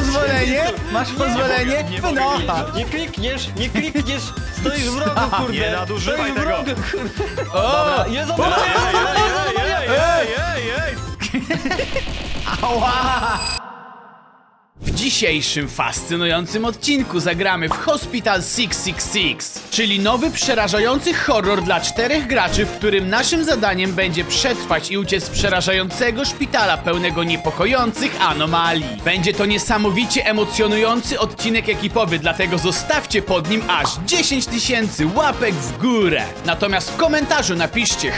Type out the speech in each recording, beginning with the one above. pozwolenie? Masz pozwolenie? No! Nie klikniesz, nie klikniesz! Stoisz w rogu, kurde! Nie nadużywaj tego! O! Nie zabrałem! Ej! Ała! W dzisiejszym fascynującym odcinku zagramy w Hospital 666, czyli nowy przerażający horror dla 4 graczy, w którym naszym zadaniem będzie przetrwać i uciec z przerażającego szpitala pełnego niepokojących anomalii. Będzie to niesamowicie emocjonujący odcinek ekipowy, dlatego zostawcie pod nim aż 10 000 łapek w górę. Natomiast w komentarzu napiszcie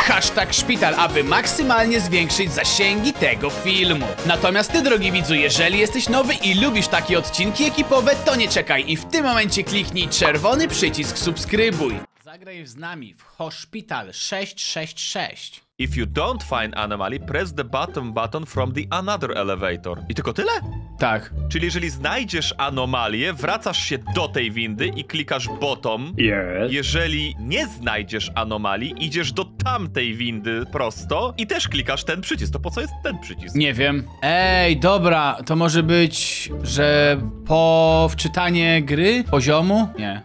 #szpital, aby maksymalnie zwiększyć zasięgi tego filmu. Natomiast ty, drogi widzu, jeżeli jesteś nowy i lubisz takie odcinki ekipowe, to nie czekaj i w tym momencie kliknij czerwony przycisk subskrybuj. Zagraj z nami w Hospital 666. If you don't find anomaly, press the button from the another elevator. I tylko tyle? Tak. Czyli jeżeli znajdziesz anomalię, wracasz się do tej windy i klikasz bottom. Yes. Jeżeli nie znajdziesz anomalii, idziesz do tamtej windy prosto i też klikasz ten przycisk. To po co jest ten przycisk? Nie wiem. Ej, dobra, to może być, że po wczytanie gry, poziomu? Nie.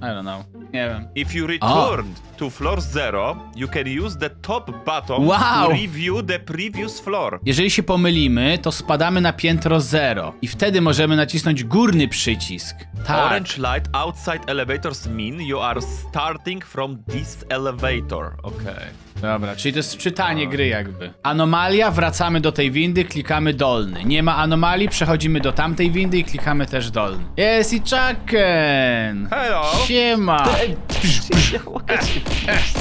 I don't know. Nie wiem. If you returned to floor 0, you can use the top button to review the previous floor. Jeżeli się pomylimy, to spadamy na piętro 0 i wtedy możemy nacisnąć górny przycisk. Tak. Orange light outside elevators mean you are starting from this elevator. Okej. Dobra, czyli to jest czytanie gry jakby. Anomalia, wracamy do tej windy, klikamy dolny. Nie ma anomalii, przechodzimy do tamtej windy i klikamy też dolny. Jest i Chucken! Hello! Siema!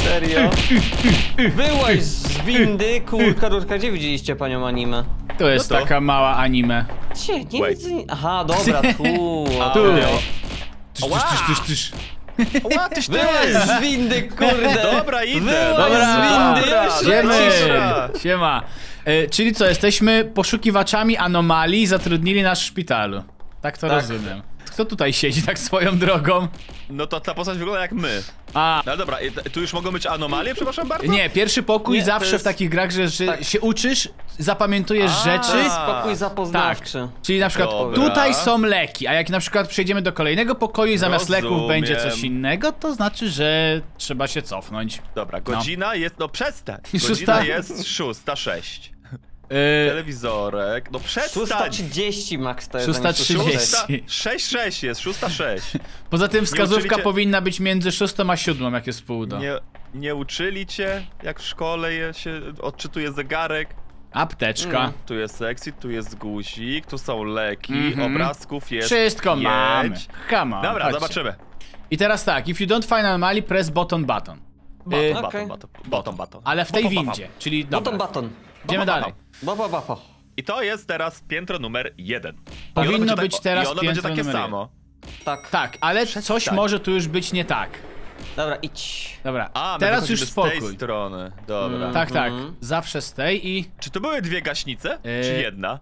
Serio? Byłaś z windy, kurka, gdzie widzieliście panią anime? To jest taka mała anime. Aha, dobra, tu. Tyż. Wyłaź z windy, kurde! Dobra, idę! Wyłaź z windy! Siema! Czyli co, jesteśmy poszukiwaczami anomalii, zatrudnili nas w szpitalu. Tak to rozumiem. Kto tutaj siedzi tak swoją drogą? No to ta postać wygląda jak my. No dobra, tu już mogą być anomalie, przepraszam bardzo? Nie, pierwszy pokój nie, zawsze jest... w takich grach, że się uczysz, zapamiętujesz rzeczy. To jest pokój zapoznawczy. Tak. Czyli na przykład tutaj są leki, a jak na przykład przejdziemy do kolejnego pokoju i zamiast leków będzie coś innego, to znaczy, że trzeba się cofnąć. Dobra, godzina jest, no przestań. Godzina jest 6:06. Telewizorek, no przestań! 6:30 Max to jest. 6:30. 6:06 jest, 6:06. Poza tym wskazówka powinna być między 6 a 7, jak jest pół do. Nie uczyli cię, jak w szkole się odczytuje zegarek. Apteczka. Tu jest exit, tu jest guzik, tu są leki, obrazków jest. Wszystko mamy. Come on, dobra, zobaczymy. I teraz tak, if you don't find anomaly, press button. Ale w tej windzie, czyli button. Idziemy dalej. I to jest teraz piętro numer 1. Powinno być teraz piętro numer 1. I ono będzie takie samo. Tak. Tak, ale coś może tu już być nie tak. Dobra, idź. Dobra, teraz już spokój. Z tej strony, dobra. Tak, zawsze z tej i... Czy to były dwie gaśnice? Czy jedna?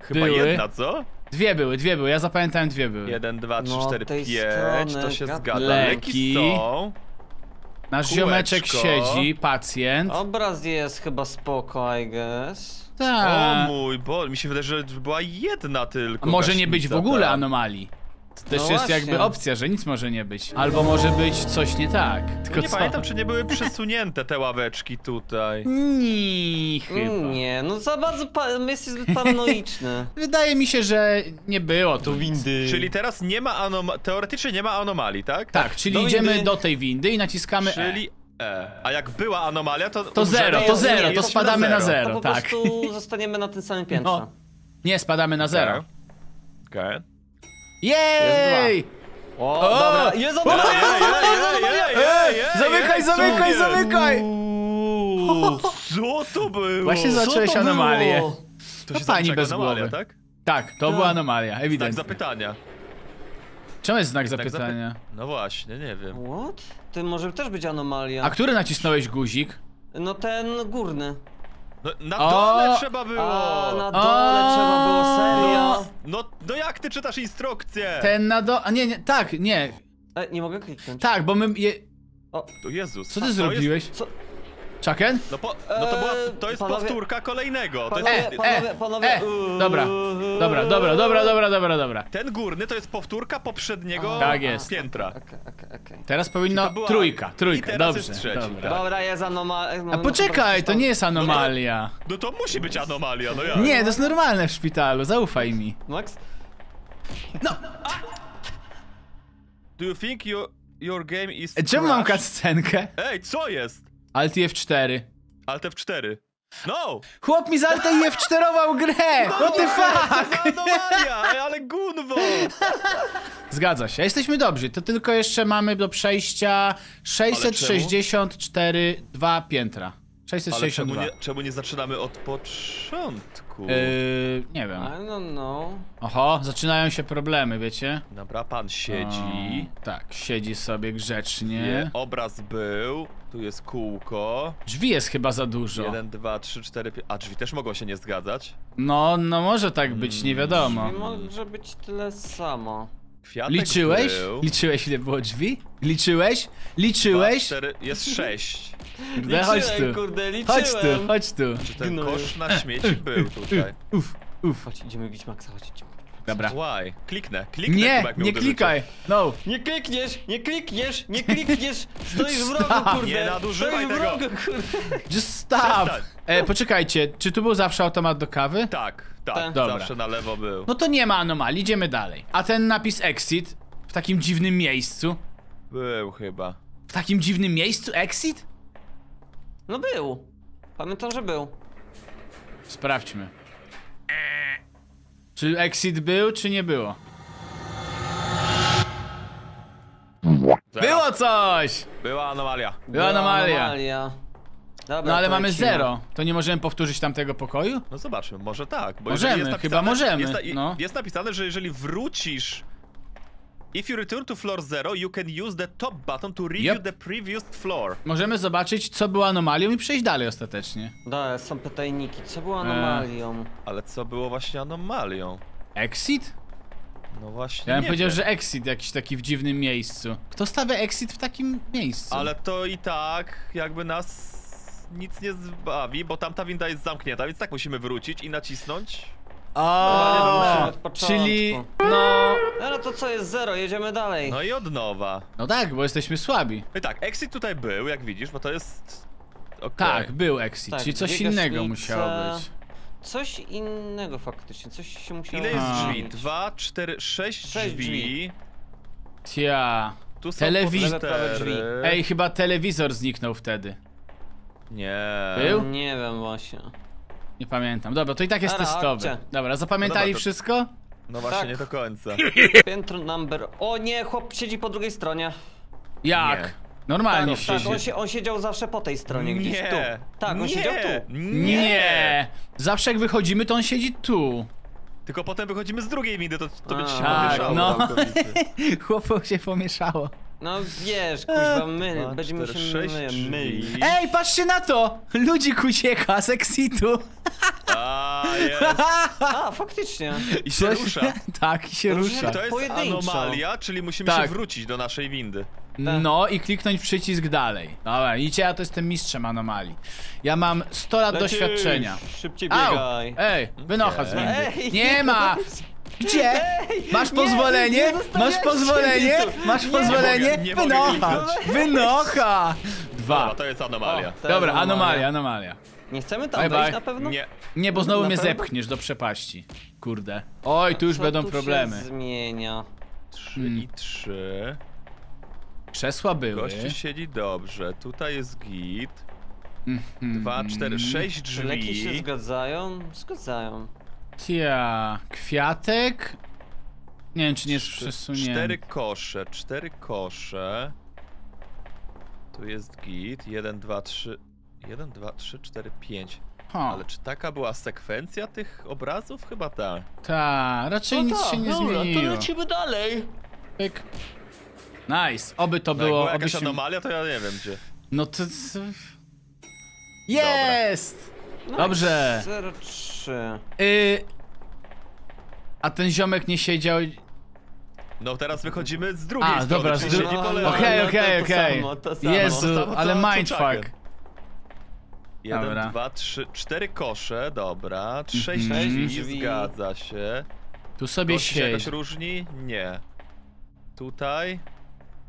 Chyba jedna, co? Dwie były, ja zapamiętałem, dwie były. 1, 2, 3, 4, 5, to się zgadza. Leki są. Nasz ziomeczek siedzi, pacjent. Obraz jest chyba spoko, I guess. Tak. O mój Boże, mi się wydaje, że była jedna tylko. A może nie być w ogóle anomalii. To też jest jakby opcja, że nic może nie być. Albo może być coś nie tak. Tylko nie pamiętam, czy nie były przesunięte te ławeczki tutaj. Nie, chyba. Nie, no za bardzo jest zbyt paranoiczny. Wydaje mi się, że nie było tu windy. Czyli teraz nie ma teoretycznie nie ma anomalii, tak? Tak, czyli idziemy do tej windy i naciskamy A jak była anomalia, to 0, to spadamy na 0. To po prostu zostaniemy na tym samym piętrze. No. Nie, spadamy na 0. Okej. Jej! Dobra, jest Zamykaj! Co to było? Właśnie zaczęłeś anomalię. To się pani bez głowy, tak? Tak, to była anomalia, ewidentnie. Znak zapytania. Czemu jest znak zapytania? No właśnie, nie wiem. What? To może też być anomalia. A który nacisnąłeś guzik? No ten górny. Na dole trzeba było! Na dole trzeba było, serio? No jak ty czytasz instrukcję? Ten na dole... Nie. Nie mogę kliknąć. Tak, bo my... O Jezus. Co ty zrobiłeś? Chucken? No, to jest panowie, powtórka kolejnego. Dobra. Ten górny to jest powtórka poprzedniego piętra. Okay. Teraz powinno była... trójka, dobrze. Jest trzeci, Dobra, jest anomalia. A poczekaj, to nie jest anomalia. No to musi być anomalia, no ja. Nie, to jest normalne w szpitalu, zaufaj mi. Max? No! Do you think your game is... Czemu mam cutscenkę? Ej, co jest? Alt i F4. Alt F4. No! Chłop mi z Alt i F4ował grę! No, what the fuck? Ale gunwo! Zgadza się, jesteśmy dobrzy, to tylko jeszcze mamy do przejścia 664, dwa piętra. 662. Ale czemu nie zaczynamy od początku? Nie wiem. I don't know. Oho, zaczynają się problemy, wiecie? Dobra, pan siedzi. O, tak, siedzi sobie grzecznie. Obraz był. Tu jest kółko. Drzwi jest chyba za dużo. 1, 2, 3, 4, 5. A drzwi też mogą się nie zgadzać? No, no może tak być, nie wiadomo. Drzwi może być tyle samo. Kwiatek liczyłeś? Był. Liczyłeś, ile było drzwi? Liczyłeś? 2, 4, jest 6. Kurde, chodź tu. Czy ten kosz na śmieci był tutaj? Chodź, idziemy bić Maxa, Dobra. Kliknę. Nie klikaj. No. Nie klikniesz. Stoisz w rogu, kurde. Nie nadużywaj tego. Just stop. Poczekajcie, czy tu był zawsze automat do kawy? Tak. Dobra. Zawsze na lewo był. No to nie ma anomalii, idziemy dalej. A ten napis Exit w takim dziwnym miejscu? Był chyba. W takim dziwnym miejscu Exit? No był. Pamiętam, że był. Sprawdźmy. Czy exit był, czy nie było? Było coś! Była anomalia. Dobra, no ale mamy 0. To nie możemy powtórzyć tamtego pokoju? No zobaczmy, może tak. Bo możemy, jest napisane, chyba możemy. Jest napisane, że jeżeli wrócisz... If you return to floor 0, you can use the top button to review the previous floor. Możemy zobaczyć, co było anomalią i przejść dalej ostatecznie. Da, są pytajniki, co było anomalią. Ale co było właśnie anomalią? Exit? No właśnie. Ja bym powiedział, że exit jakiś taki w dziwnym miejscu. Kto stawia exit w takim miejscu? Ale to i tak jakby nas nic nie zbawi, bo tamta winda jest zamknięta, więc tak musimy wrócić i nacisnąć. O, czyli no to co jest 0, jedziemy dalej. No i od nowa. No tak, bo jesteśmy słabi. No i tak, exit tutaj był, jak widzisz, bo to jest... Tak, był exit, czyli coś innego musiało być. Coś innego faktycznie, coś się musiało... Ile jest drzwi? 2, 4, 6 drzwi. Tu są drzwi. Ej, chyba telewizor zniknął wtedy. Nie. Był? Nie wiem właśnie. Nie pamiętam. Dobra, to i tak jest testowy. Dobra, zapamiętali wszystko? No właśnie, nie do końca. Piętro number... O nie, chłop siedzi po drugiej stronie. Jak? Nie. Normalnie siedzi. On siedział zawsze po tej stronie, gdzieś tu. Tak, on siedział tu. Nie! Zawsze jak wychodzimy, to on siedzi tu. Tylko potem wychodzimy z drugiej windy, to będzie się pomieszało. No. Chłopom się pomieszało. No wiesz, kuźwa, będziemy się mylić. Ej, patrzcie na to! Ludzik ucieka z exitu. Faktycznie. I się rusza. Tak, i się rusza. To jest anomalia, czyli musimy się wrócić do naszej windy. No i kliknąć przycisk dalej. Dobra, widzicie, ja to jestem mistrzem anomalii. Ja mam 100 lat doświadczenia. Szybciej biegaj. Ej, wynocha z windy. Nie ma! Gdzie? Masz pozwolenie? Masz pozwolenie? Wynocha! 2. No, to jest anomalia. Dobra, anomalia. Nie chcemy tam dojść na pewno? Nie, bo znowu mnie zepchniesz do przepaści. Kurde. Oj, tu już będą problemy. Się zmienia. 3 i 3. Krzesła były. Gości siedzi dobrze. Tutaj jest git. 2, 4, 6 drzwi. Leki się zgadzają? Zgadzają. Kwiatek? Nie wiem, czy nie jest przesunięty. 4 kosze. Tu jest git. 1, 2, 3, 4, 5. Ale czy taka była sekwencja tych obrazów? Chyba tak. Tak, raczej nic się nie zmieniło. To lecimy dalej. Pyk. Nice, oby to było... Jak była jakaś anomalia, to ja nie wiem gdzie. No to... Jest! Dobrze. 0-3. A ten ziomek nie siedział. No teraz wychodzimy z drugiej strony. Dobra, z drugiej. Okej. Jezu, ale mindfuck. Jeden, dwa, trzy, cztery kosze, dobra. 6 drzwi, zgadza się. Tu sobie się jakaś różni? Nie. Tutaj?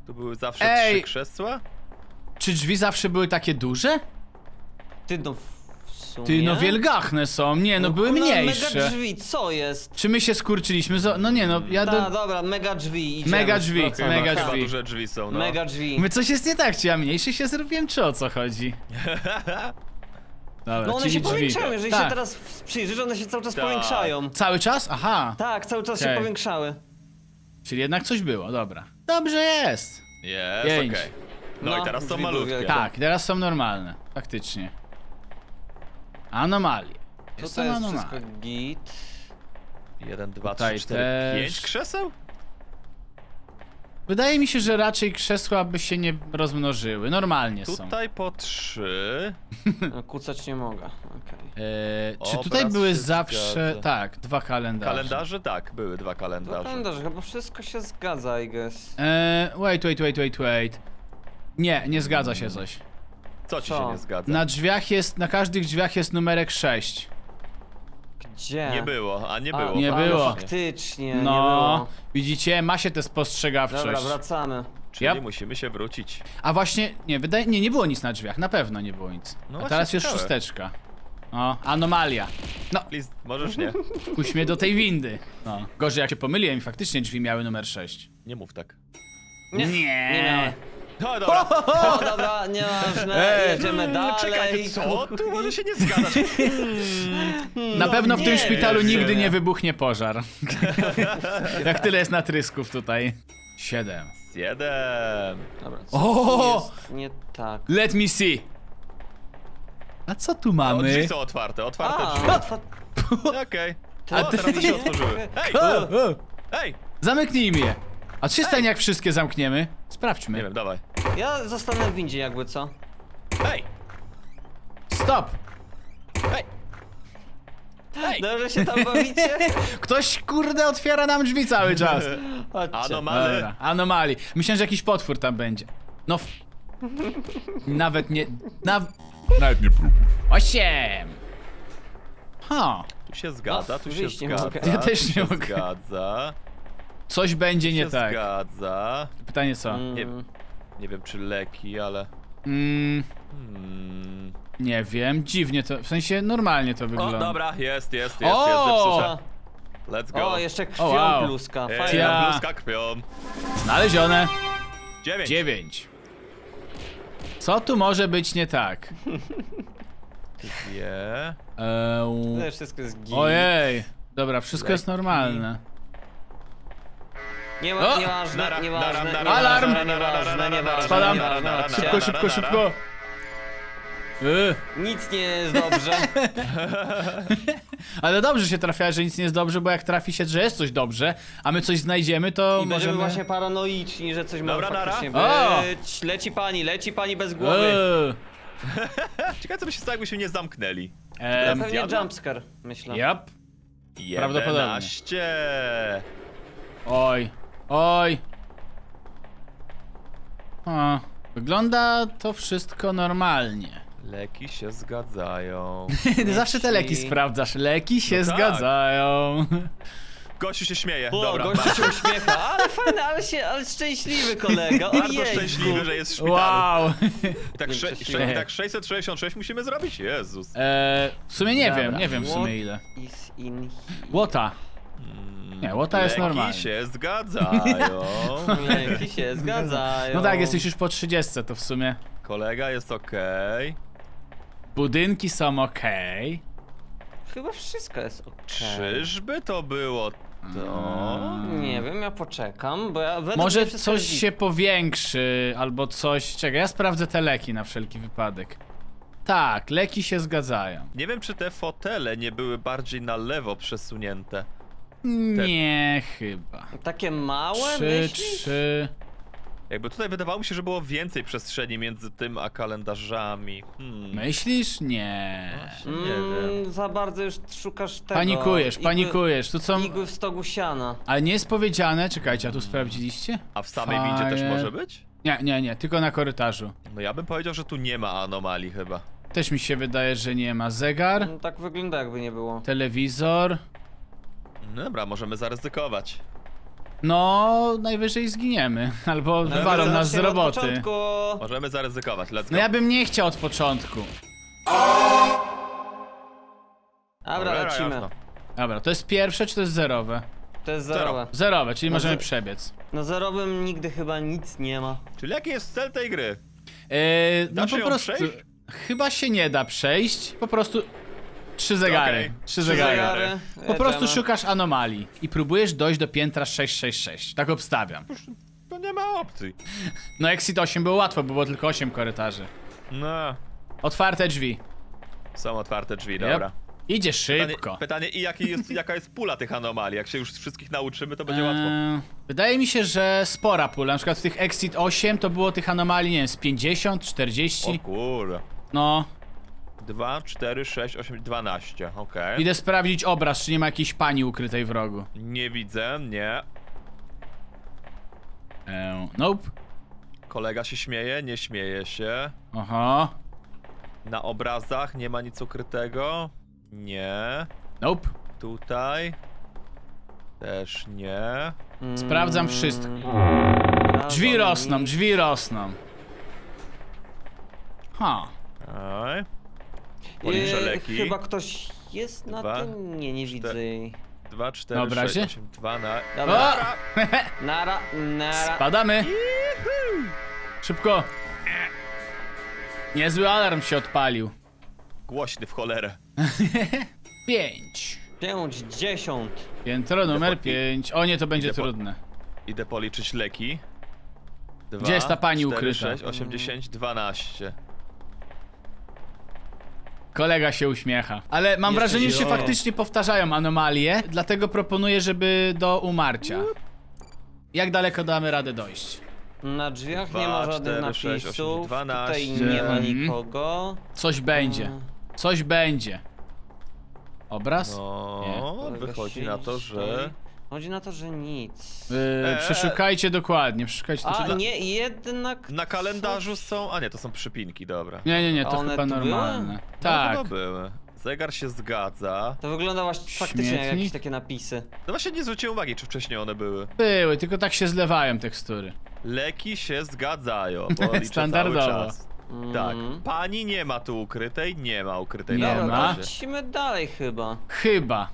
Tu były zawsze trzy krzesła? Czy drzwi zawsze były takie duże? Ty no w sumie... Ty no wielgachne są, nie no, no były mniejsze. Mega drzwi, co jest? Czy my się skurczyliśmy? No nie no, ja dobra, mega drzwi, idziemy. Mega drzwi, okay, mega drzwi. Duże drzwi są, no. Mega drzwi. My coś jest nie tak, czy ja mniejszy się zrobiłem, czy o co chodzi? Dobra, no one się powiększają, jeżeli się teraz przyjrzysz, one się cały czas powiększają. Cały czas? Aha. Tak, cały czas się powiększały. Czyli jednak coś było, dobra. Dobrze jest. Jest, okej. No, i teraz są malutkie. Tak, teraz są normalne, faktycznie. Anomalie. Jest to jest wszystko git. 1, 2, 3, 4, 5 krzeseł? Wydaje mi się, że raczej krzesła by się nie rozmnożyły. Normalnie są. Tutaj po 3. No, kucać nie mogę. Okay. Czy tutaj były zawsze... Zgadza. Tak, dwa kalendarze. Kalendarze? Tak, były dwa kalendarze. Dwa kalendarze, chyba wszystko się zgadza, I guess. Wait. Nie, nie zgadza się coś. Co ci się nie zgadza? Na drzwiach jest, na każdych drzwiach jest numerek 6. Gdzie? Nie było, a nie było. Nie było. Faktycznie, no, nie było. Widzicie, ma się tę spostrzegawczość. Dobra, wracamy. Czyli musimy się wrócić. A właśnie, nie było nic na drzwiach, na pewno nie było nic. No a teraz jest szósteczka. O, anomalia. No. Please, możesz nie. Kuś mnie do tej windy. No. Gorzej jak się pomyliłem i faktycznie drzwi miały numer 6. Nie mów tak. Nie. No dobra, dobra, nieważne, jedziemy dalej. Czekaj, co? Tu może się nie zgadzasz. Na pewno w tym szpitalu nigdy nie wybuchnie pożar. Jak tyle jest natrysków tutaj. 7. Dobra, co jest nie tak? Let me see. A co tu mamy? No, drzwi są otwarte drzwi. Okej. Teraz się otworzyły. Ej! Zamknijmy je. A co się stanie, jak wszystkie zamkniemy? Sprawdźmy. Nie wiem, dawaj. Ja zostanę w windzie jakby, co? Hej! Stop! Hej! Dobrze się tam bawicie? Ktoś, kurde, otwiera nam drzwi cały czas. Anomalii. Dobra, anomalii. Myślę, że jakiś potwór tam będzie. No... Nawet nie próbuj. 8! Tu się zgadza, tu się zgadza. Ja też nie mogę. Zgadza. Coś będzie nie tak. Zgadza. Pytanie co? Nie wiem czy leki, ale... Nie wiem, dziwnie to, w sensie normalnie to wygląda. O dobra, jest. Let's go. O, jeszcze krwią bluzka, fajna bluzka krwią. Znalezione. 9. Co tu może być nie tak? Wszystko jest git. Ojej, dobra, wszystko jest normalne. Nieważne. Alarm! Spadam! Szybko! Nic nie jest dobrze. Ale dobrze się trafia, że nic nie jest dobrze, bo jak trafi się, że jest coś dobrze, a my coś znajdziemy, to i będziemy właśnie paranoiczni, że coś może faktycznie być. Leci pani bez głowy. Ciekawe co by się stało, jakbyśmy nie zamknęli. Pewnie jumpscare, myślę. Jap. Prawdopodobnie. Oj. Wygląda to wszystko normalnie. Leki się zgadzają. Ty zawsze te leki sprawdzasz. Leki się zgadzają. Gościu się śmieje. Dobra. Gościu się uśmiecha. Ale fajny, ale szczęśliwy kolega. Bardzo szczęśliwy, że jest w szpitalu. Wow. I tak 666 musimy zrobić? Jezus. W sumie nie wiem w sumie ile. Łota. Nie, łota jest normalna. Leki się zgadzają. Leki się zgadzają. No tak, jesteś już po 30, to w sumie. Kolega jest okej. Budynki są okej. Chyba wszystko jest okej. Czyżby to było to? Nie wiem, ja poczekam, bo ja według może coś się powiększy, albo coś. Czekaj, ja sprawdzę te leki na wszelki wypadek. Tak, leki się zgadzają. Nie wiem, czy te fotele nie były bardziej na lewo przesunięte. Nie, chyba. Takie małe, myślisz? Jakby tutaj wydawało mi się, że było więcej przestrzeni między tym a kalendarzami. Myślisz? Nie. Właśnie, nie wiem. Za bardzo już szukasz tego. Panikujesz. Tu są... igły w stogu siana. Ale nie jest powiedziane, czekajcie, a tu sprawdziliście? A w samej windzie też może być? Nie, tylko na korytarzu. No ja bym powiedział, że tu nie ma anomalii chyba. Też mi się wydaje, że nie ma. Zegar? No, tak wygląda, jakby nie było. Telewizor? No dobra, możemy zaryzykować. No, najwyżej zginiemy. Albo wywalą nas z roboty. Możemy zaryzykować, let's go. No ja bym nie chciał od początku. Dobra, lecimy. Dobra, to jest pierwsze, czy to jest zerowe? To jest zerowe. Zerowe, czyli możemy przebiec. Na zerowym nigdy chyba nic nie ma. Czyli jaki jest cel tej gry? No po prostu... Chyba się nie da przejść, po prostu... Trzy zegary. Po prostu szukasz anomalii i próbujesz dojść do piętra 666, tak obstawiam. To nie ma opcji. No Exit 8 było łatwo, było tylko 8 korytarzy. No. Otwarte drzwi. Są otwarte drzwi, dobra. Idzie szybko. Pytanie, jaka jest pula tych anomalii? Jak się już wszystkich nauczymy, to będzie łatwo. Wydaje mi się, że spora pula, na przykład w tych Exit 8 to było tych anomalii, nie wiem, z 50, 40. O kurde. No. 2, 4, 6, 8, 12, okej. Idę sprawdzić obraz, czy nie ma jakiejś pani ukrytej w rogu. Nie widzę, nie. Nope. Kolega się śmieje, nie śmieje się. Aha. Na obrazach nie ma nic ukrytego. Nie. Nope. Tutaj. Też nie. Sprawdzam wszystko. Drzwi rosną, drzwi rosną. Ha. Chyba ktoś jest na tym. Nie, nie widzę jej. 2, 4, 6, 8, 2, na... Dobra. Nara. Spadamy. Szybko. Niezły alarm się odpalił. Głośny w cholerę. 5. 50. Piętro numer 5. O nie, to będzie trudne. Idę policzyć leki. 2, gdzie jest ta pani 4, ukryta? 6, 8, 10, 12. Kolega się uśmiecha, ale mam wrażenie, że się faktycznie powtarzają anomalie, dlatego proponuję, żeby do umarcia. Jak daleko damy radę dojść? Na drzwiach nie ma żadnych napisów, tutaj nie ma nikogo. Coś będzie, coś będzie. Obraz? No, nie. Wychodzi na to, że... Chodzi na to, że nic. Przeszukajcie dokładnie, przeszukajcie to. A nie, jednak... Na kalendarzu są... A nie, to są przypinki, dobra. Nie, to chyba normalne. Były? Tak. No, to były. Zegar się zgadza. To wygląda właśnie faktycznie jak jakieś takie napisy. No właśnie nie zwróciłem uwagi, czy wcześniej one były. Były, tylko tak się zlewają tekstury. Leki się zgadzają, bo liczę standardowo. Cały czas. Tak, pani nie ma tu ukrytej, nie ma ukrytej. Nie ma. Lecimy dalej chyba. Chyba.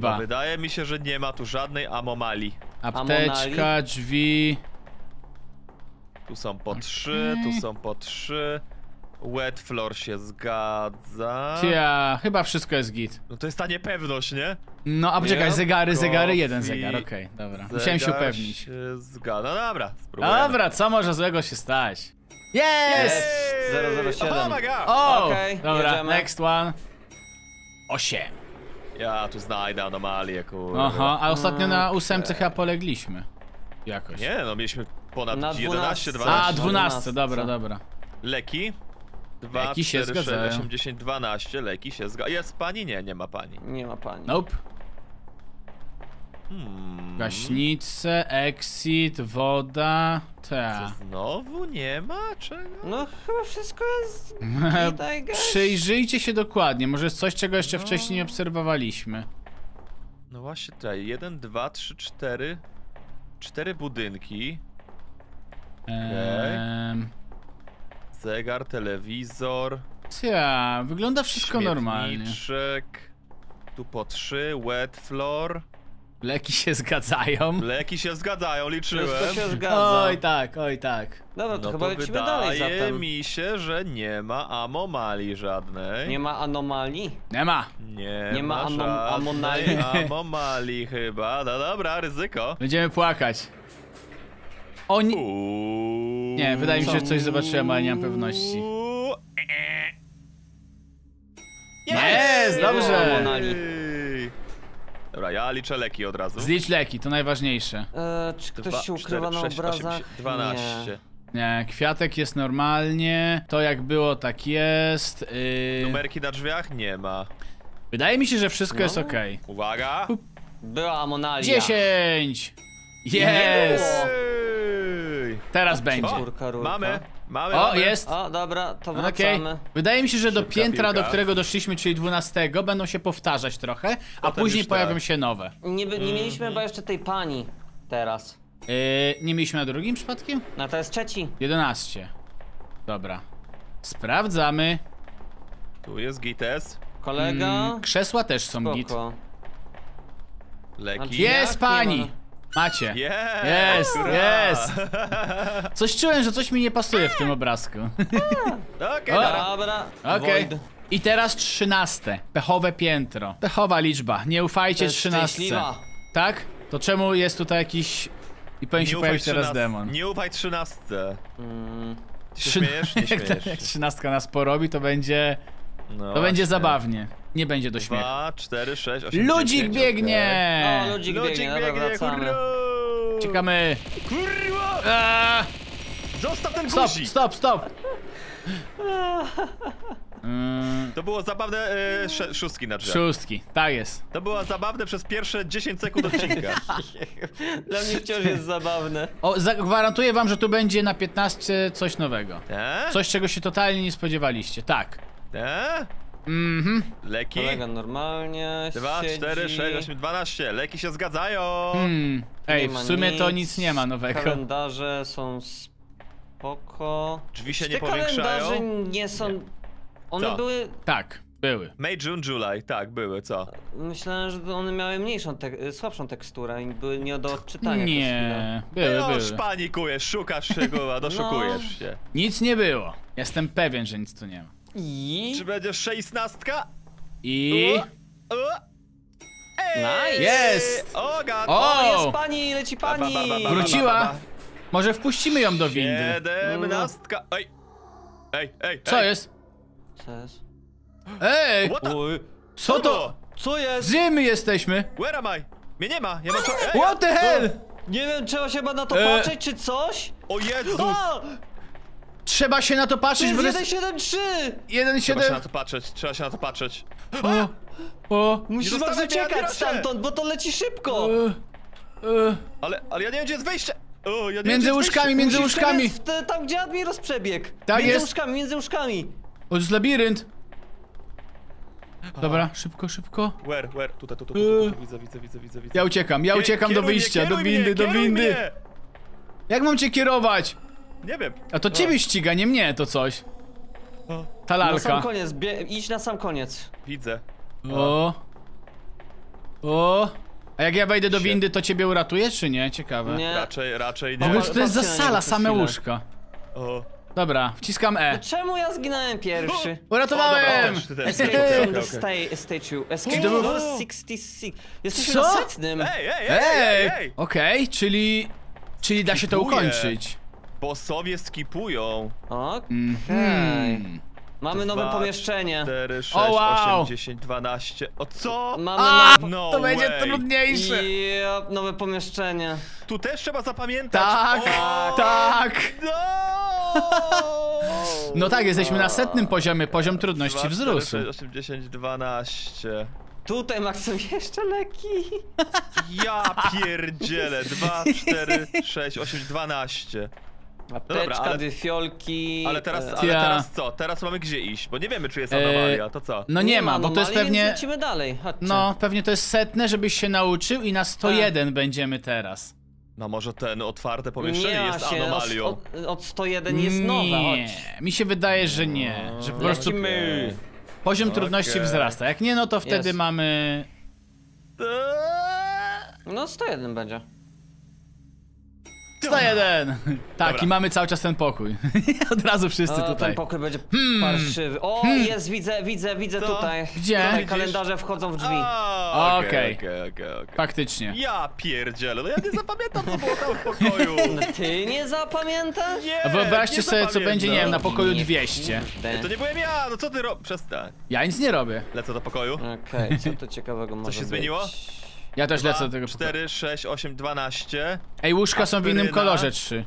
No, wydaje mi się, że nie ma tu żadnej anomalii. Apteczka, drzwi. Tu są po trzy, tu są po trzy. Wet floor się zgadza. Chyba wszystko jest git. No to jest ta niepewność, nie? No a poczekaj, zegary, jeden zegar, okej, dobra. Musiałem się upewnić. Się zgadza. No dobra, spróbujemy. Dobra, co może złego się stać? Jest! 007. Oh my god! Dobra, jedziemy. Next one. 8. Ja tu znajdę anomalię, kurde. Aha, a ostatnio na 8 chyba polegliśmy. Jakoś. Nie, no mieliśmy ponad 11, 12. A, 12, dobra. Leki? 2, 4, 6, 8, 10, 12, leki się zgadza. Jest pani? Nie, nie ma pani. Nie ma pani. Nope. Gaśnice, Exit, woda, co, znowu nie ma czego? No chyba wszystko jest... Przyjrzyjcie się dokładnie, może jest coś, czego jeszcze wcześniej nie obserwowaliśmy. No właśnie, tutaj 1, 2, 3, 4... 4 budynki. Zegar, telewizor... Wygląda wszystko normalnie. Tu po 3, wet floor... Leki się zgadzają. Leki się zgadzają, liczyłem. Wszystko się zgadza. Oj tak. Dobra, to chyba lecimy dalej zatem. Wydaje mi się, że nie ma anomalii żadnej. Nie ma anomalii? Nie ma. Nie ma anomalii. Anomalii chyba. No dobra, ryzyko. Będziemy płakać. Oni... Nie, wydaje mi się, że coś zobaczyłem, ale nie mam pewności. Jest, dobrze. Dobra, ja liczę leki od razu. Zlicz leki, to najważniejsze. Czy ktoś się ukrywa na obrazach? 12. Nie, kwiatek jest normalnie. To jak było, tak jest. Numerki na drzwiach? Nie ma. Wydaje mi się, że wszystko jest okej. Uwaga! Była anomalia. 10! Jest! Teraz będzie. Mamy! Mamy, o, mamy. Jest. O, dobra, to wracamy. Okay. Wydaje mi się, że do piętra, do którego doszliśmy, czyli 12, będą się powtarzać trochę, a później pojawią się nowe. Nie mieliśmy chyba jeszcze tej pani teraz. Nie mieliśmy na drugim przypadkiem? No to jest trzeci. 11. Dobra. Sprawdzamy. Tu jest gites. Kolega. Krzesła też są git. Leki. Jest pani! Macie. Jest, jest. Coś czułem, że coś mi nie pasuje w tym obrazku. Okej, dobra. Okej. I teraz 13. Pechowe piętro. Pechowa liczba. Nie ufajcie 13. Tak? To czemu jest tutaj jakiś... I powiem się pojawić teraz demon. Nie ufaj 13. Śmiejesz? Nie śmiejesz. Jak 13 nas porobi, to będzie... No to właśnie. Będzie zabawnie. Nie będzie do śmiechu. 2, 4, 6, 8, ludzik 9, biegnie! Okay. O, ludzik biegnie, kurwa! Czekamy. Kurwa! Zostaw ten guzik! Stop! To było zabawne, szóstki na drzwiach. Szóstki, tak jest. To było zabawne przez pierwsze 10 sekund odcinka. Dla mnie wciąż jest zabawne. O, zagwarantuję wam, że tu będzie na 15 coś nowego. Coś, czego się totalnie nie spodziewaliście, tak. Leki. Kolega normalnie 2, siedzi. 4, 6, 8, 12. Leki się zgadzają. Ej, w sumie nic. To nic nie ma nowego. Kalendarze są spoko. Drzwi się nie powiększają. Kalendarze nie są... Nie. One były... Tak, były. May, June, July, tak, były, co? Myślałem, że one miały mniejszą, słabszą teksturę i były nie do odczytania. Nie, były. Już panikujesz, szukasz szczegóła, doszukujesz się. Nic nie było. Jestem pewien, że nic tu nie ma. I... Czy będzie 16? I... Nice! Jest! O, jest pani, leci pani! Wróciła! Może wpuścimy ją do windy. 17! Ej! Co jest? Ej! Co to? Co jest? Gdzie my jesteśmy? Where am I? Mnie nie ma! Ja mam co... Ej, what the hell? Nie wiem, trzeba się chyba na to patrzeć, czy coś? O Jezus! Trzeba się na to patrzeć, bo to jest 173! 173! Trzeba się na to patrzeć, trzeba się na to patrzeć. Musisz uciekać stamtąd, bo to leci szybko! Ale ja nie wiem, gdzie jest wejście! Ja między łóżkami, między łóżkami! Tam, gdzie Admiros przebiegł! Tak między jest! Łóżkami, między łóżkami! O, jest labirynt! Dobra, szybko. Where? Tutaj. Widzę. Ja uciekam do wyjścia, do windy! Jak mam cię kierować? Nie wiem. A to ciebie ściga, nie mnie, to coś. Ta lalka. Na sam koniec, idź na sam koniec. Widzę. A jak ja wejdę do windy, to ciebie uratuje, czy nie? Ciekawe. Nie. Raczej nie. Bo to jest za sala, same łóżka. Dobra, wciskam E. To czemu ja zginąłem pierwszy? Uratowałem! Escape from the 66. Jesteś na setnym. Ej! Okej, czyli da się to ukończyć. Bossowie skipują. Mamy nowe pomieszczenie. 4, 6, 8, 10, 12. O co? To będzie trudniejsze. Nowe pomieszczenie. Tu też trzeba zapamiętać. Tak. No tak, jesteśmy na 100. poziomie. Poziom trudności wzrósł. 4, 6, 8, 10, 12. Tutaj Max jeszcze leki. Ja pierdzielę. 2, 4, 6, 8, 12. Apteczka, no dwie fiolki... Ale teraz co? Teraz mamy gdzie iść, bo nie wiemy, czy jest anomalia, to co? No nie ma, bo to jest pewnie... Lecimy dalej, chodźcie. No, pewnie to jest 100, żebyś się nauczył i na 101 będziemy teraz. No może ten otwarte pomieszczenie jest anomalią. Od 101 jest nowe, chodź. Mi się wydaje, że nie, że po prostu... Poziom trudności wzrasta, jak nie, no to wtedy mamy... No 101 będzie. 101! Tak, dobra. I mamy cały czas ten pokój. Od razu wszyscy tutaj. Ten pokój będzie parszywy. Jest, widzę tutaj. Gdzie? Tutaj kalendarze wchodzą w drzwi. Okej. Faktycznie. Ja pierdzielę, no ja nie zapamiętam, co było tam w pokoju. Ty nie zapamiętasz? Nie, wyobraźcie sobie, co będzie, nie wiem, na pokoju 200. To nie byłem ja, no co ty robisz? Przestań. Ja nic nie robię. Lecę do pokoju. Okej, co to ciekawego może być? Co się zmieniło? Ja też lecę do tego. 4, 6, 8, 12. Ej, łóżka są w innym kolorze 3.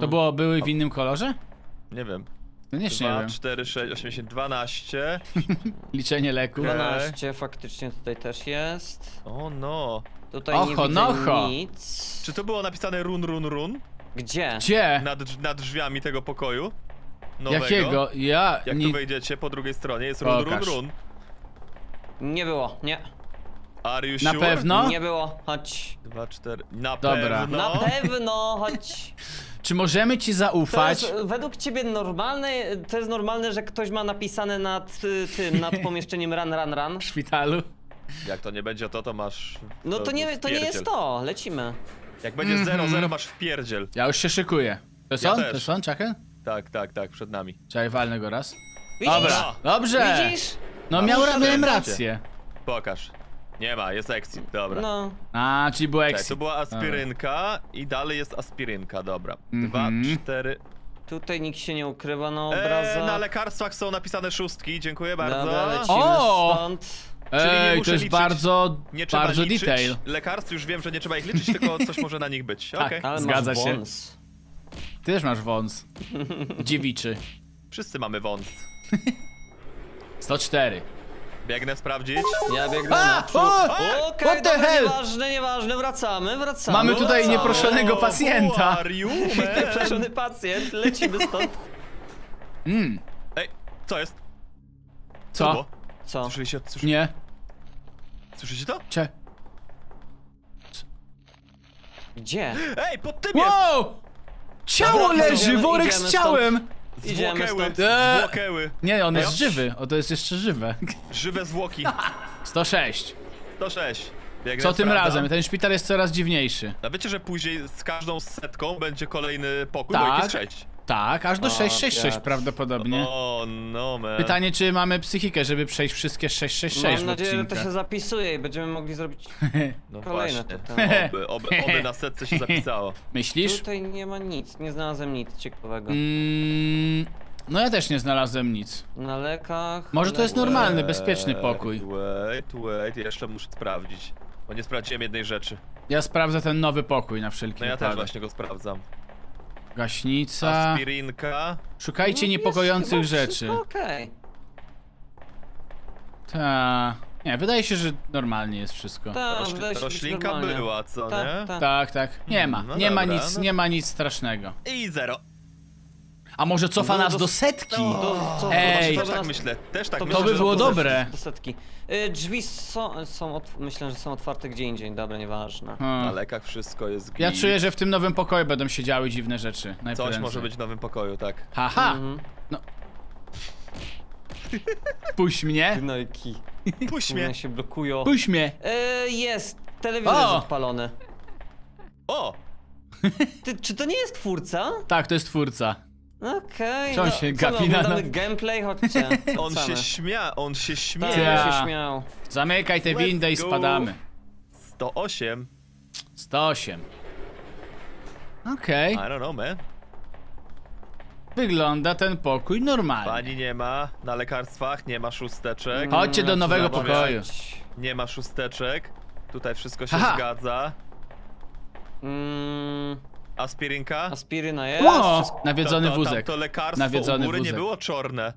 To były w innym kolorze? Nie wiem. No nie wiem. 2, 4, 6, 8, 12. Liczenie leku. 12 faktycznie tutaj też jest. Tutaj nie widzę nic. Czy to było napisane run? Gdzie? Gdzie? Nad drzwiami tego pokoju nowego. Jakiego? Ja... Jak tu wejdziecie, po drugiej stronie jest run. Nie było, nie. Are you sure? Na pewno? Nie było, chodź. 2, 4, na Dobra. Pewno. Na pewno, chodź. Czy możemy ci zaufać? To jest, według ciebie normalne, to jest normalne, że ktoś ma napisane nad tym, nad pomieszczeniem run. W szpitalu. Jak to nie będzie to, to masz... No to nie jest to, lecimy. Jak będzie 0-0, masz wpierdziel. Ja już się szykuję. To jest on? To jest on, Chucken? Tak, tak, tak, przed nami. Czekaj, walnę go raz. Widzisz? Dobra, dobrze. Widzisz? No miałem rację. Pokaż. Nie ma, jest Exit, dobra. No. A, czyli był Exit. Tak, to była aspirynka i dalej jest aspirynka, dobra. 2, 4... Tutaj nikt się nie ukrywa na obrazach. Na lekarstwach są napisane 6, dziękuję bardzo. Dobra, lecimy stąd. Ej, to jest liczyć. bardzo detail. Lekarstw już wiem, że nie trzeba ich liczyć, tylko coś może na nich być. Tak, okay. Ale zgadza się. Wąs. Ty też masz wąs. Dziewiczy. Wszyscy mamy wąs. 104. Biegnę sprawdzić. Ja biegnę what the hell? Nieważne, nieważne, wracamy. Mamy tutaj nieproszonego pacjenta. Nieproszony pacjent, lecimy stąd. Ej, co jest? Co? Co? Słyszeliście? Nie. Słyszycie to? Cze? Gdzie? Ej, pod tym jest! Ciało leży, worek z ciałem! Zwłokeły. Nie, on jest żywy, to jest jeszcze żywe. Żywe zwłoki. 106. 106. Biegnę, co tym razem? Ten szpital jest coraz dziwniejszy. A wiecie, że później z każdą setką będzie kolejny pokój, bo ich jest 6. Tak, aż do 666 prawdopodobnie. O, no man. Pytanie, czy mamy psychikę, żeby przejść wszystkie 666. Mam nadzieję, że to się zapisuje i będziemy mogli zrobić kolejne pytanie. Oby na setce się zapisało. Myślisz? Tutaj nie ma nic, nie znalazłem nic ciekawego. No ja też nie znalazłem nic. Na lekach... Może to jest normalny, bezpieczny pokój. Wait, jeszcze muszę sprawdzić. Bo nie sprawdziłem jednej rzeczy. Ja sprawdzę ten nowy pokój na wszelki wypadek. No ja też właśnie go sprawdzam. Gaśnica... Aspirinka... Szukajcie niepokojących rzeczy. Okej. Ta... Nie, wydaje się, że normalnie jest wszystko. Ta, roślinka była, co nie? Tak. Nie ma, nie ma nic strasznego. I 0. A może cofa nas do setki? Ej, też tak myślę, to by było dobre. Drzwi są, myślę, że są otwarte gdzie indziej, dobra, nieważne. Na lekach wszystko jest git. Ja czuję, że w tym nowym pokoju będą się działy dziwne rzeczy. Coś może być w nowym pokoju, tak. Haha! No. Puść mnie. Gnojki. Puść mnie. Się blokują. Puść mnie. Jest, telewizor odpalony. O! Czy to nie jest twórca? Tak, to jest twórca. Okej, okay, gameplay, chodźcie. On się śmiał. Tak, się śmiał. Zamykaj tę windę i spadamy. 108. 108. Okej. I don't know, man. Wygląda ten pokój normalnie. Pani nie ma, na lekarstwach nie ma szósteczek. Chodźcie do nowego pokoju. Nie ma szósteczek. Tutaj wszystko się zgadza. Aspirinka? Aspiryna jest. Nawiedzony wózek. To lekarstwo nawiedzony u góry nie było czarne.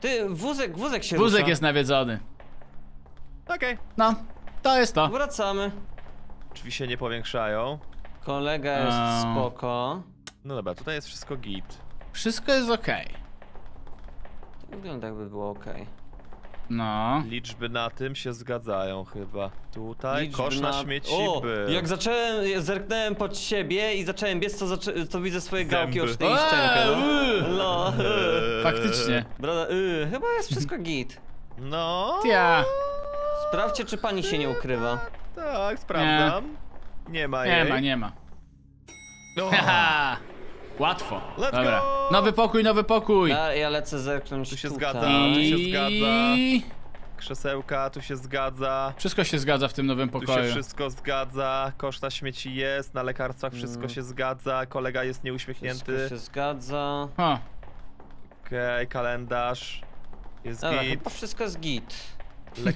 Ty, wózek się rusza. Wózek jest nawiedzony. Okej. No, to jest to. Wracamy. Drzwi się nie powiększają. Kolega jest spoko. No dobra, tutaj jest wszystko git. Wszystko jest okej. Wygląda jakby było okej. No. Liczby na tym się zgadzają chyba. Tutaj kosz na śmieci był. Jak zerknąłem pod siebie i zacząłem biec, to widzę swoje gałki oczne i szczękę. Faktycznie. Brada, chyba jest wszystko git. No. Sprawdźcie, czy pani się nie ukrywa. Tak, sprawdzam. Nie ma jej. Nie ma. Łatwo. Dobra. Nowy pokój. Ja lecę zerknąć. Tu się zgadza. Krzesełka, tu się zgadza. Wszystko się zgadza w tym nowym pokoju. Tu się wszystko zgadza. Kosz na śmieci jest, na lekarstwach wszystko się zgadza. Kolega jest nieuśmiechnięty. Wszystko się zgadza. Okej, kalendarz. Jest git. Chyba wszystko jest git.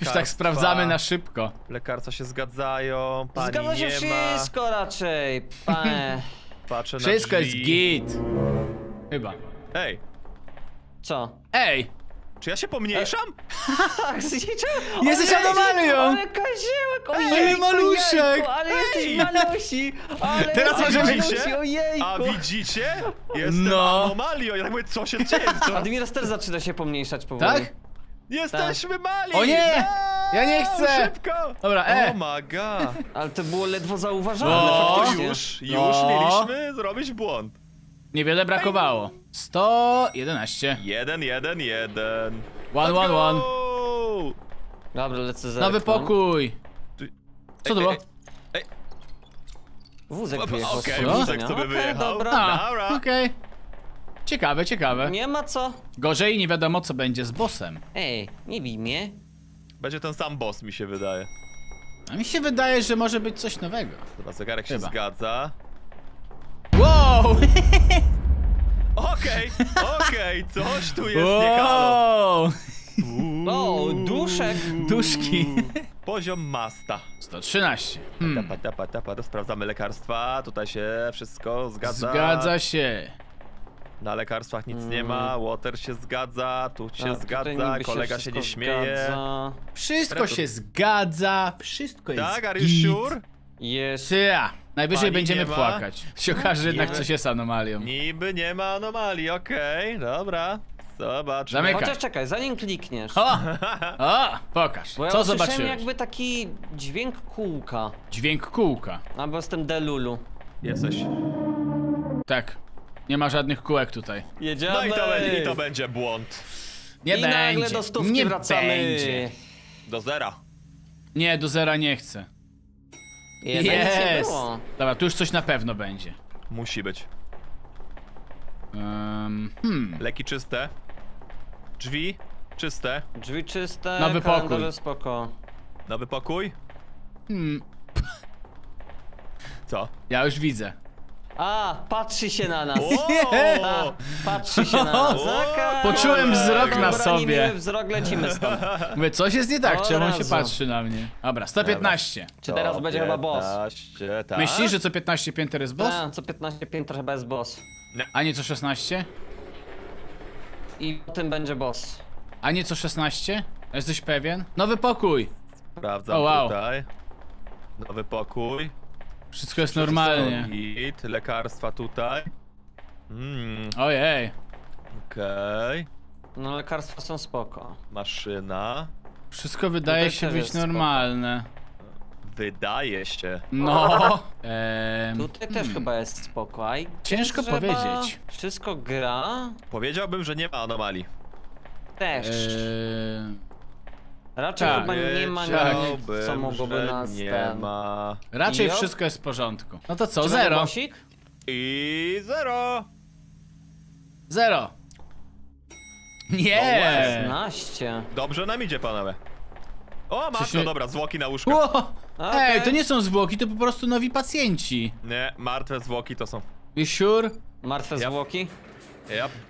Już tak sprawdzamy na szybko. Lekarstwa się zgadzają. Pani zgadza się wszystko raczej. Patrzę na wszystko jest git. Chyba. Ej. Co? Ej. Czy ja się pomniejszam? Jesteś anomalią! Ale kaziełek, ojejku, ale maluszek! Ale jesteś malusi! Ale teraz jesteś się? Ojejku. A widzicie? Jestem anomalią! Ja tak mówię, co się dzieje? Admiros też zaczyna się pomniejszać powoli. Tak? Jesteśmy mali! O nie! Ja nie chcę! Szybko! Dobra, Oh my god! Ale to było ledwo zauważalne faktycznie. Już mieliśmy zrobić błąd. Niewiele brakowało. 111. 1, 1, 1. 1, 1, 1. Dobra, lecę za. Nowy pokój. Co to było? Wózek wyjechał. Okej, wózek sobie wyjechał. Dobra. Okej. Ciekawe, ciekawe. Nie ma co. Gorzej nie wiadomo co będzie z bossem. Ej, nie bij mnie. Będzie ten sam boss, mi się wydaje. A mi się wydaje, że może być coś nowego. Dobra, zegarek się zgadza. Wow! Okej, coś tu jest nie halo. O, duszek. Duszki. Poziom masta. 113. Tapa, sprawdzamy lekarstwa. Tutaj się wszystko zgadza. Zgadza się. Na lekarstwach nic nie ma. Water się zgadza. Tu się zgadza. Kolega się nie śmieje. Zgadza. Wszystko się zgadza. Wszystko jest tak, are you sure? Jest. Najwyżej będziemy płakać. Się okaże jednak coś jest anomalią. Niby nie ma anomalii, okej, dobra. Zobaczmy. Zamykaj. Chociaż czekaj, zanim klikniesz. O, pokaż. Bo ja co zobaczyłeś? Jakby taki dźwięk kółka. Dźwięk kółka. Albo jestem delulu. Jesteś. Tak. Nie ma żadnych kółek tutaj. Jedziemy. No i to będzie błąd. Nie będzie. Nagle do stówki wracamy. Do zera. Nie, do zera nie chcę. Jest! Dobra, tu już coś na pewno będzie. Musi być. Leki czyste. Drzwi czyste. Drzwi czyste. Nowy pokój. Spoko. Nowy pokój? Co? Ja już widzę. A, patrzy się na nas. Patrzy się na nas. Poczułem wzrok na sobie. Wzrok, lecimy stąd. Mówię, coś jest nie tak, czemu on się patrzy na mnie. Dobra, 115. Czy teraz będzie chyba boss? Myślisz, że co 15 pięter jest boss? A, co 15 pięter chyba jest boss. A nie co 16? I potem będzie boss. A nie co 16? Jesteś pewien? Nowy pokój. Sprawdzam tutaj. Nowy pokój. Wszystko jest normalnie. Lekarstwa tutaj. Ojej. Okej. No lekarstwa są spoko. Maszyna. Wszystko wydaje się być normalne. Wydaje się. No. Tutaj też chyba jest spoko. Ciężko powiedzieć. Wszystko gra. Powiedziałbym, że nie ma anomalii. Też. Raczej chyba nie ma nic, co mogłoby nas Raczej wszystko jest w porządku. No to co? 0. I 0. 0. Nie. 16. Dobrze nam idzie, panowie. O, matko, dobra, zwłoki na łóżku. Ej, to nie są zwłoki, to po prostu nowi pacjenci. Nie, martwe zwłoki to są. You sure? Martwe zwłoki?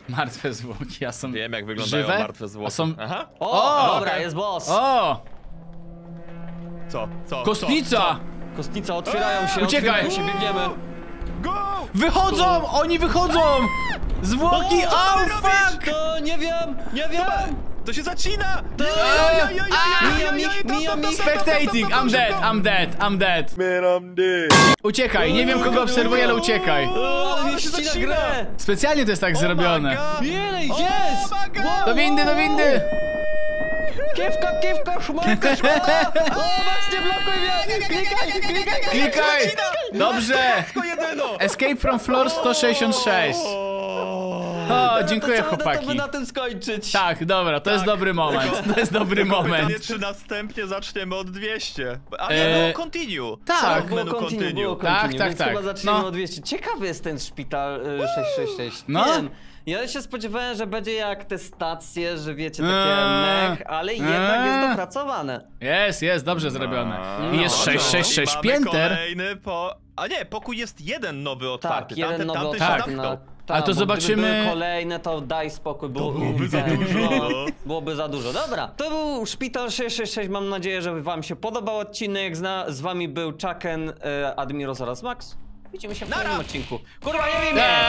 Martwe zwłoki, ja są. Wiem jak wyglądają martwe zwłoki. Są... Aha. O, dobra, jest boss. O! Co? Kostnica! Kostnica, otwierają się. Uciekaj! Biegniemy. Go! Wychodzą! Go. Oni wychodzą! Zwłoki! O, fuck! To nie wiem! To się zacina! Spectating! I'm dead! Uciekaj, nie wiem kogo obserwuję, ale uciekaj! Specjalnie to jest tak zrobione. Jest! Do windy! Kiewka, szmata! O, Max, nie blokuj mnie! Klikaj! Dobrze! Escape from floor 166. O, dziękuję chłopaki. To na tym skończyć. Tak, dobra, to jest dobry moment. To jest dobry moment. Pytanie, czy następnie zaczniemy od 200. A nie, było continue. Tak, było continue. Chyba zaczniemy od 200. Ciekawy jest ten szpital 666. Nie wiem, ja się spodziewałem, że będzie jak te stacje, że wiecie, takie mech, ale jednak jest dopracowane. Jest dobrze zrobione. Jest 666 pięter. A nie, pokój jest jeden nowy otwarty. Tamty się zamknął. A to zobaczymy. Kolejne to daj spokój, byłoby za dużo. Dobra, to był Szpital 666. Mam nadzieję, że wam się podobał odcinek. Z wami był Chucken, Admiros oraz Max. Widzimy się w kolejnym odcinku. Kurwa, nie wiem!